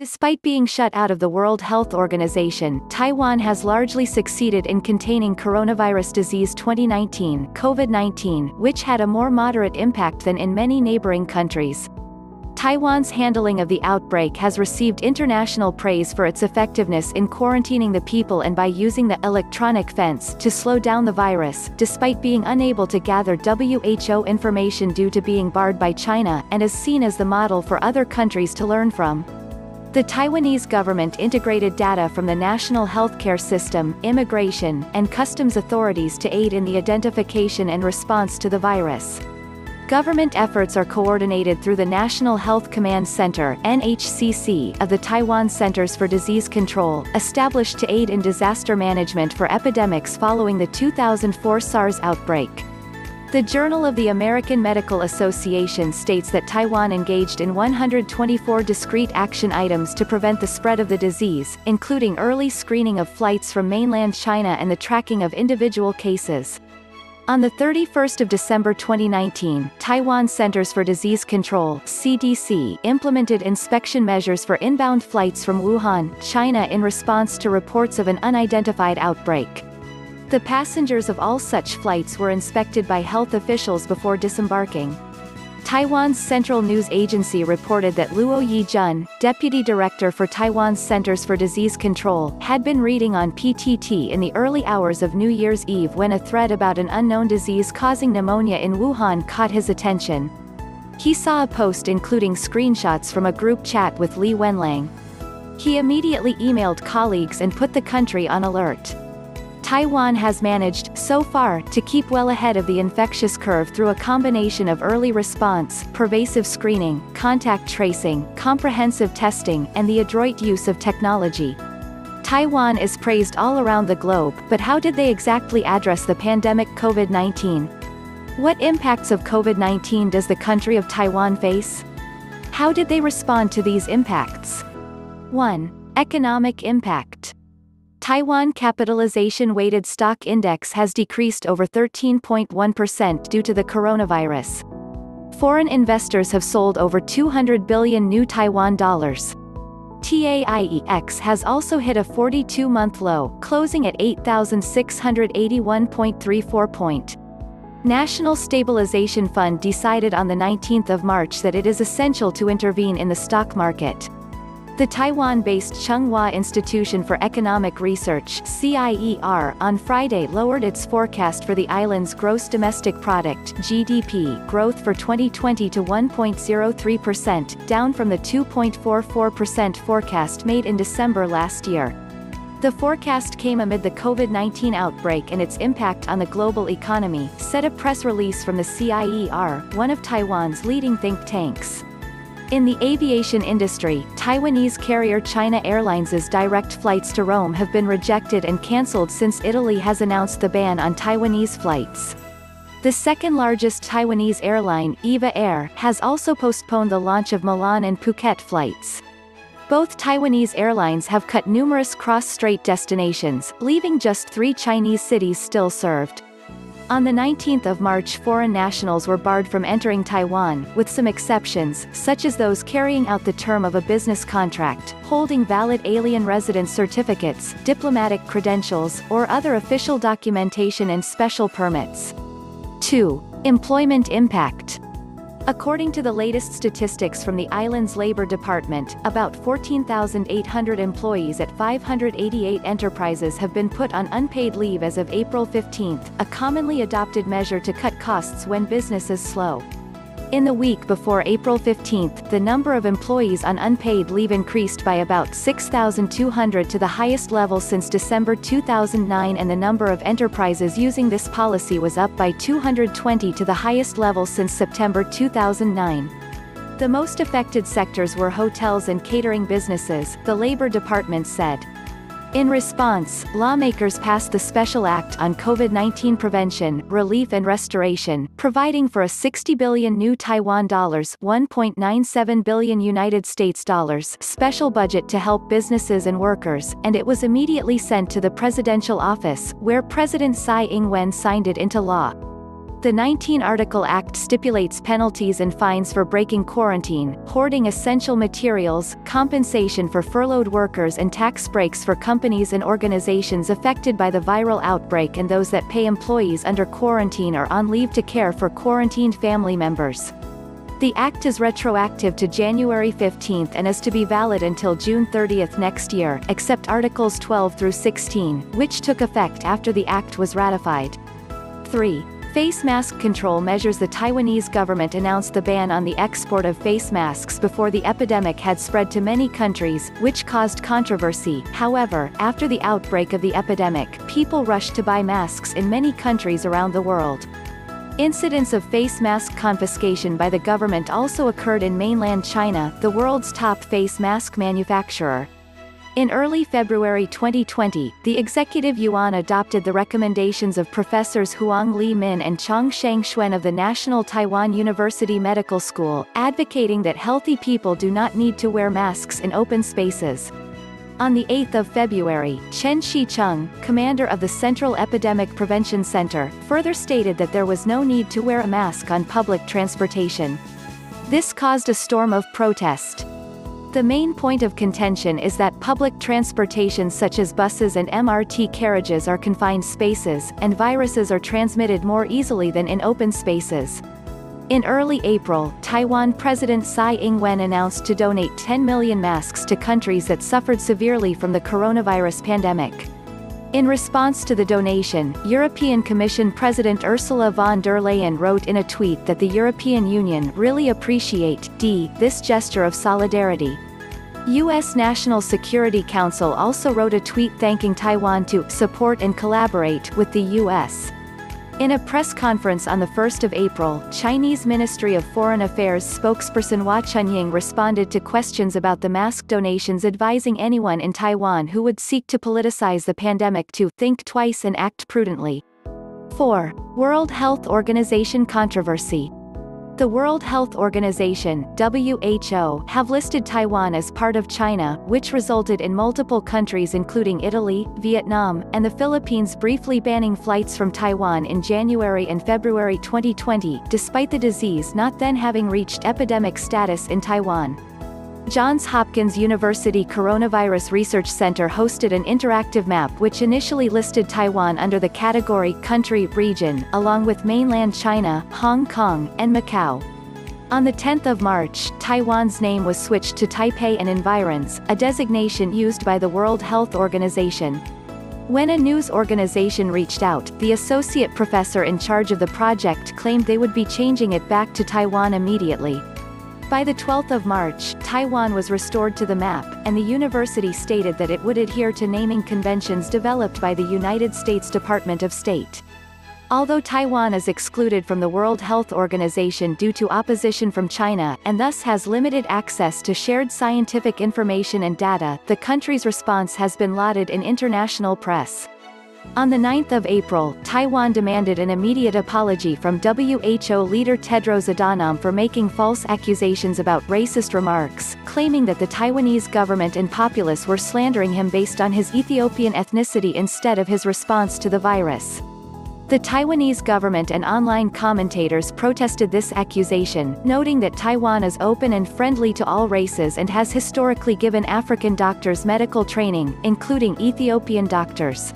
Despite being shut out of the World Health Organization, Taiwan has largely succeeded in containing coronavirus disease 2019 (COVID-19), which had a more moderate impact than in many neighboring countries. Taiwan's handling of the outbreak has received international praise for its effectiveness in quarantining the people and by using the electronic fence to slow down the virus, despite being unable to gather WHO information due to being barred by China, and is seen as the model for other countries to learn from. The Taiwanese government integrated data from the national healthcare system, immigration, and customs authorities to aid in the identification and response to the virus. Government efforts are coordinated through the National Health Command Center (NHCC) of the Taiwan Centers for Disease Control, established to aid in disaster management for epidemics following the 2004 SARS outbreak. The Journal of the American Medical Association states that Taiwan engaged in 124 discrete action items to prevent the spread of the disease, including early screening of flights from mainland China and the tracking of individual cases. On 31 December 2019, Taiwan Centers for Disease Control (CDC) implemented inspection measures for inbound flights from Wuhan, China in response to reports of an unidentified outbreak. The passengers of all such flights were inspected by health officials before disembarking. Taiwan's Central News Agency reported that Luo Yi-jun, deputy director for Taiwan's Centers for Disease Control, had been reading on PTT in the early hours of New Year's Eve when a thread about an unknown disease causing pneumonia in Wuhan caught his attention. He saw a post including screenshots from a group chat with Li Wenliang. He immediately emailed colleagues and put the country on alert. Taiwan has managed, so far, to keep well ahead of the infectious curve through a combination of early response, pervasive screening, contact tracing, comprehensive testing, and the adroit use of technology. Taiwan is praised all around the globe, but how did they exactly address the pandemic COVID-19? What impacts of COVID-19 does the country of Taiwan face? How did they respond to these impacts? 1. Economic impact. Taiwan capitalization-weighted stock index has decreased over 13.1% due to the coronavirus. Foreign investors have sold over 200 billion new Taiwan dollars. TAIEX has also hit a 42-month low, closing at 8,681.34 point. National Stabilization Fund decided on the 19th of March that it is essential to intervene in the stock market. The Taiwan-based Tsinghua Institution for Economic Research (CIER) on Friday lowered its forecast for the island's gross domestic product (GDP) growth for 2020 to 1.03%, down from the 2.44% forecast made in December last year. The forecast came amid the COVID-19 outbreak and its impact on the global economy, said a press release from the CIER, one of Taiwan's leading think tanks. In the aviation industry, Taiwanese carrier China Airlines' direct flights to Rome have been rejected and cancelled since Italy has announced the ban on Taiwanese flights. The second-largest Taiwanese airline, Eva Air, has also postponed the launch of Milan and Phuket flights. Both Taiwanese airlines have cut numerous cross-strait destinations, leaving just 3 Chinese cities still served. On the 19th of March, foreign nationals were barred from entering Taiwan, with some exceptions, such as those carrying out the term of a business contract, holding valid alien residence certificates, diplomatic credentials, or other official documentation and special permits. 2. Employment impact. According to the latest statistics from the island's Labor Department, about 14,800 employees at 588 enterprises have been put on unpaid leave as of April 15, a commonly adopted measure to cut costs when business is slow. In the week before April 15, the number of employees on unpaid leave increased by about 6,200 to the highest level since December 2009, and the number of enterprises using this policy was up by 220 to the highest level since September 2009. The most affected sectors were hotels and catering businesses, the Labor Department said. In response, lawmakers passed the Special Act on COVID-19 Prevention, Relief and Restoration, providing for a 60 billion new Taiwan dollars (1.97 billion United States dollars) special budget to help businesses and workers, and it was immediately sent to the presidential office, where President Tsai Ing-wen signed it into law. The 19-Article Act stipulates penalties and fines for breaking quarantine, hoarding essential materials, compensation for furloughed workers and tax breaks for companies and organizations affected by the viral outbreak and those that pay employees under quarantine or on leave to care for quarantined family members. The Act is retroactive to January 15 and is to be valid until June 30 next year, except Articles 12 through 16, which took effect after the Act was ratified. 3. Face mask control measures. The Taiwanese government announced the ban on the export of face masks before the epidemic had spread to many countries, which caused controversy. However, after the outbreak of the epidemic, people rushed to buy masks in many countries around the world. Incidents of face mask confiscation by the government also occurred in mainland China, the world's top face mask manufacturer. In early February 2020, the Executive Yuan adopted the recommendations of Professors Huang Li Min and Chang Shang Xuan of the National Taiwan University Medical School, advocating that healthy people do not need to wear masks in open spaces. On 8 February, Chen Shih-chung, commander of the Central Epidemic Prevention Center, further stated that there was no need to wear a mask on public transportation. This caused a storm of protest. The main point of contention is that public transportation such as buses and MRT carriages are confined spaces, and viruses are transmitted more easily than in open spaces. In early April, Taiwan President Tsai Ing-wen announced to donate 10 million masks to countries that suffered severely from the coronavirus pandemic. In response to the donation, European Commission President Ursula von der Leyen wrote in a tweet that the European Union really appreciates this gesture of solidarity. U.S. National Security Council also wrote a tweet thanking Taiwan to support and collaborate with the U.S. In a press conference on 1 April, Chinese Ministry of Foreign Affairs spokesperson Hua Chunying responded to questions about the mask donations, advising anyone in Taiwan who would seek to politicize the pandemic to think twice and act prudently. 4. World Health Organization controversy. The World Health Organization (WHO) have listed Taiwan as part of China, which resulted in multiple countries including Italy, Vietnam, and the Philippines briefly banning flights from Taiwan in January and February 2020, despite the disease not then having reached epidemic status in Taiwan. Johns Hopkins University Coronavirus Research Center hosted an interactive map which initially listed Taiwan under the category country region, along with mainland China, Hong Kong, and Macau. On the 10th of March, Taiwan's name was switched to Taipei and environs, a designation used by the World Health Organization. When a news organization reached out, the associate professor in charge of the project claimed they would be changing it back to Taiwan immediately. By the 12th of March, Taiwan was restored to the map, and the university stated that it would adhere to naming conventions developed by the United States Department of State. Although Taiwan is excluded from the World Health Organization due to opposition from China, and thus has limited access to shared scientific information and data, the country's response has been lauded in international press. On 9 April, Taiwan demanded an immediate apology from WHO leader Tedros Adhanom for making false accusations about racist remarks, claiming that the Taiwanese government and populace were slandering him based on his Ethiopian ethnicity instead of his response to the virus. The Taiwanese government and online commentators protested this accusation, noting that Taiwan is open and friendly to all races and has historically given African doctors medical training, including Ethiopian doctors.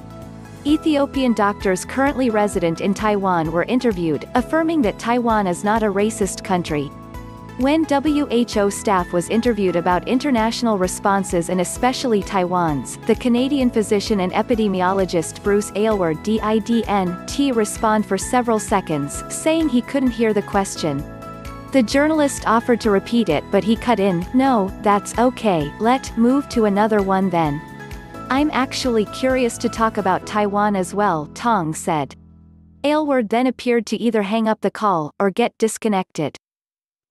Ethiopian doctors currently resident in Taiwan were interviewed, affirming that Taiwan is not a racist country. When WHO staff was interviewed about international responses and especially Taiwan's, the Canadian physician and epidemiologist Bruce Aylward didn't respond for several seconds, saying he couldn't hear the question. The journalist offered to repeat it but he cut in, "No, that's okay, let's move to another one then. I'm actually curious to talk about Taiwan as well," Tong said. Aylward then appeared to either hang up the call, or get disconnected.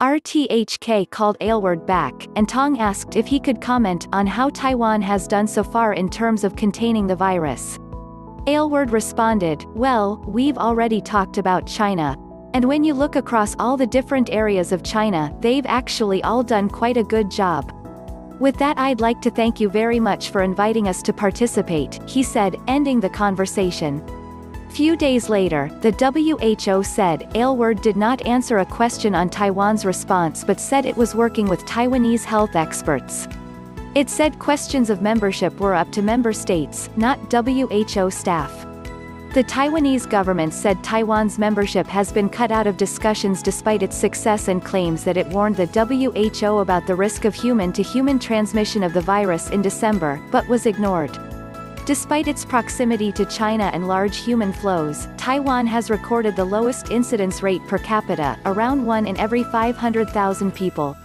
RTHK called Aylward back, and Tong asked if he could comment on how Taiwan has done so far in terms of containing the virus. Aylward responded, "Well, we've already talked about China. And when you look across all the different areas of China, they've actually all done quite a good job. With that, I'd like to thank you very much for inviting us to participate," he said, ending the conversation. Few days later, the WHO said Aylward did not answer a question on Taiwan's response but said it was working with Taiwanese health experts. It said questions of membership were up to member states, not WHO staff. The Taiwanese government said Taiwan's membership has been cut out of discussions despite its success and claims that it warned the WHO about the risk of human-to-human transmission of the virus in December, but was ignored. Despite its proximity to China and large human flows, Taiwan has recorded the lowest incidence rate per capita, around 1 in every 500,000 people.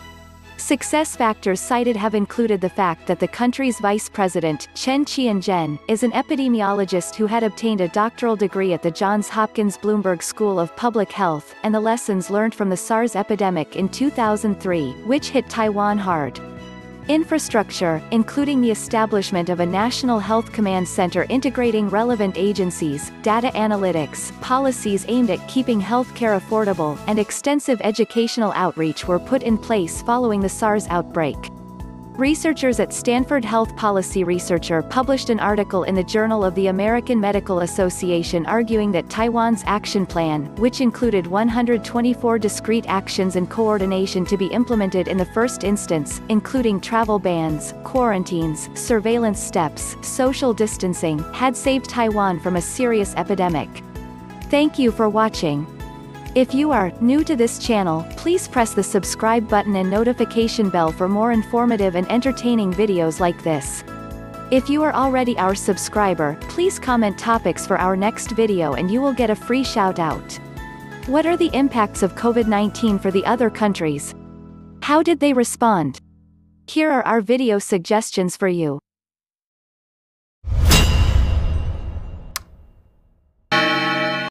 Success factors cited have included the fact that the country's vice president, Chen Chien-jen, is an epidemiologist who had obtained a doctoral degree at the Johns Hopkins Bloomberg School of Public Health, and the lessons learned from the SARS epidemic in 2003, which hit Taiwan hard. Infrastructure, including the establishment of a National Health Command Center integrating relevant agencies, data analytics, policies aimed at keeping healthcare affordable, and extensive educational outreach were put in place following the SARS outbreak. Researchers at Stanford Health Policy Researcher published an article in the Journal of the American Medical Association arguing that Taiwan's action plan, which included 124 discrete actions and coordination to be implemented in the first instance, including travel bans, quarantines, surveillance steps, social distancing, had saved Taiwan from a serious epidemic. Thank you for watching. If you are new to this channel, please press the subscribe button and notification bell for more informative and entertaining videos like this. If you are already our subscriber, please comment topics for our next video and you will get a free shout out. What are the impacts of COVID-19 for the other countries? How did they respond? Here are our video suggestions for you.